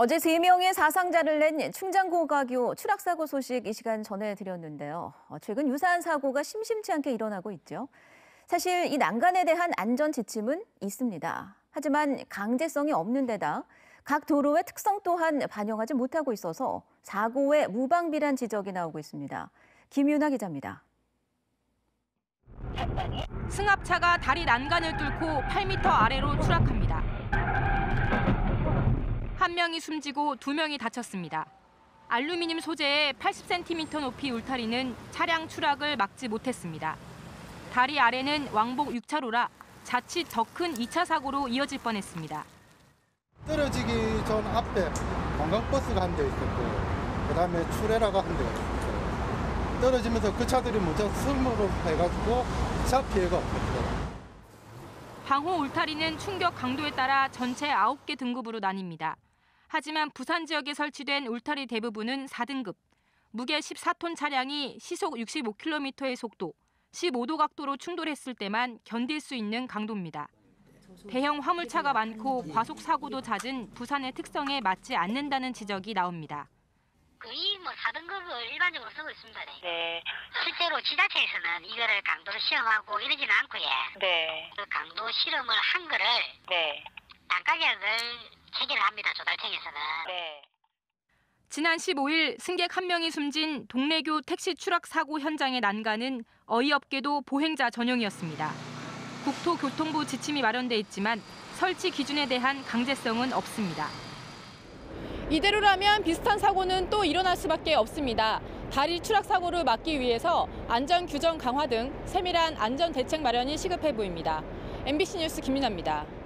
어제 3명의 사상자를 낸 충장고가교 추락사고 소식 이 시간 전해드렸는데요. 최근 유사한 사고가 심심치 않게 일어나고 있죠. 사실 이 난간에 대한 안전 지침은 있습니다. 하지만 강제성이 없는 데다 각 도로의 특성 또한 반영하지 못하고 있어서 사고의 무방비란 지적이 나오고 있습니다. 김윤아 기자입니다. 승합차가 다리 난간을 뚫고 8m 아래로 추락합니다. 한 명이 숨지고 2명이 다쳤습니다. 알루미늄 소재의 80cm 높이 울타리는 차량 추락을 막지 못했습니다. 다리 아래는 왕복 6차로라 자칫 더 큰 2차 사고로 이어질 뻔했습니다. 떨어지기 전 앞에 관광버스가 한 대 있었고 그다음에 추레라가 한 대 있었고 떨어지면서 그 차들이 먼저 슬머로 해가지고 차 피해가 없었어요. 방호 울타리는 충격 강도에 따라 전체 9개 등급으로 나뉩니다. 하지만 부산 지역에 설치된 울타리 대부분은 4등급, 무게 14톤 차량이 시속 65km의 속도, 15도 각도로 충돌했을 때만 견딜 수 있는 강도입니다. 대형 화물차가 많고 과속 사고도 잦은 부산의 특성에 맞지 않는다는 지적이 나옵니다. 거의 4등급을 일반적으로 쓰고 있습니다. 네. 실제로 지자체에서는 이거를 강도로 시험하고 이러지는 않고요. 네. 그 강도 실험을 한 거를 네. 단가격을 체결합니다. 조달청에서는. 네. 지난 15일 승객 1명이 숨진 동래교 택시 추락 사고 현장의 난간은 어이없게도 보행자 전용이었습니다. 국토교통부 지침이 마련돼 있지만 설치 기준에 대한 강제성은 없습니다. 이대로라면 비슷한 사고는 또 일어날 수밖에 없습니다. 다리 추락 사고를 막기 위해서 안전 규정 강화 등 세밀한 안전 대책 마련이 시급해 보입니다. MBC 뉴스 김윤아입니다.